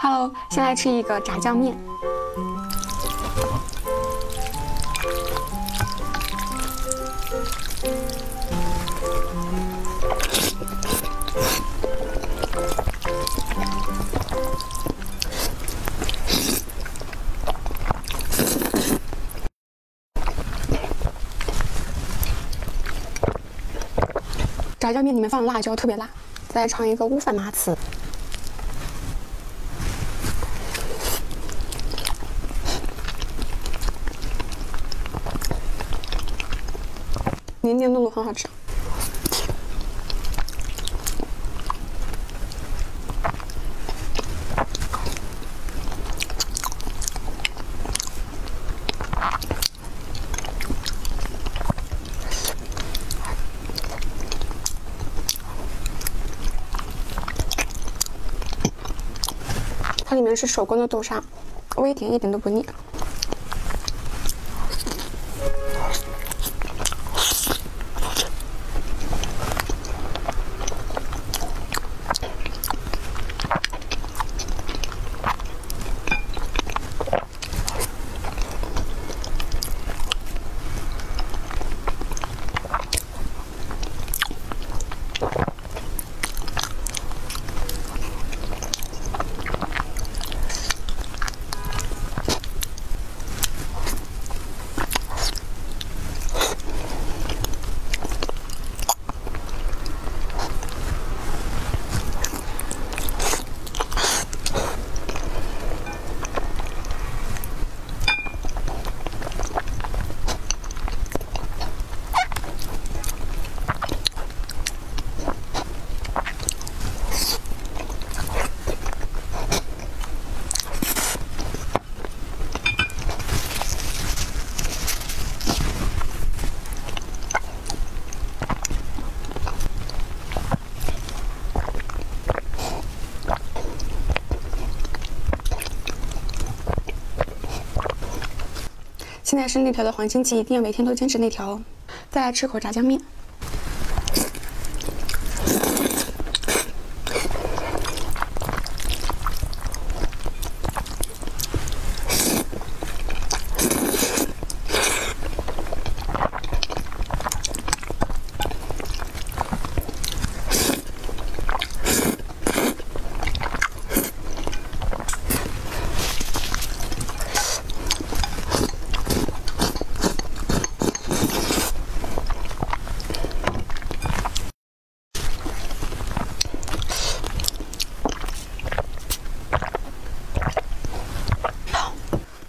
Hello， 先来吃一个炸酱面。炸酱面里面放辣椒，特别辣。再来尝一个乌饭麻糍。 黏黏糯糯，很好吃。它里面是手工的豆沙，微甜，一点都不腻。 现在是那条的黄金期，一定要每天都坚持那条哦。再来吃口炸酱面。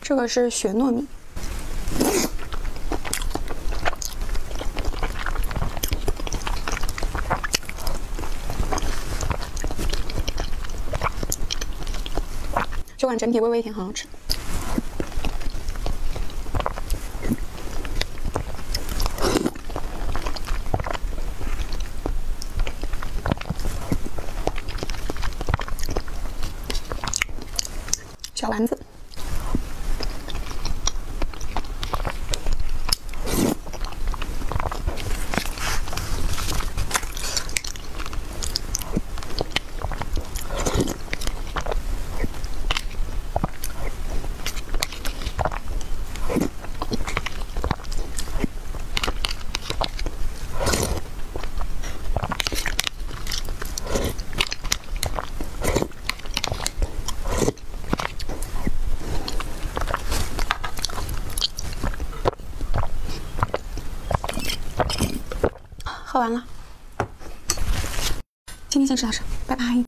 这个是雪糯米，这款整体微微甜，很好吃。 喝完了，今天先吃到这，拜拜。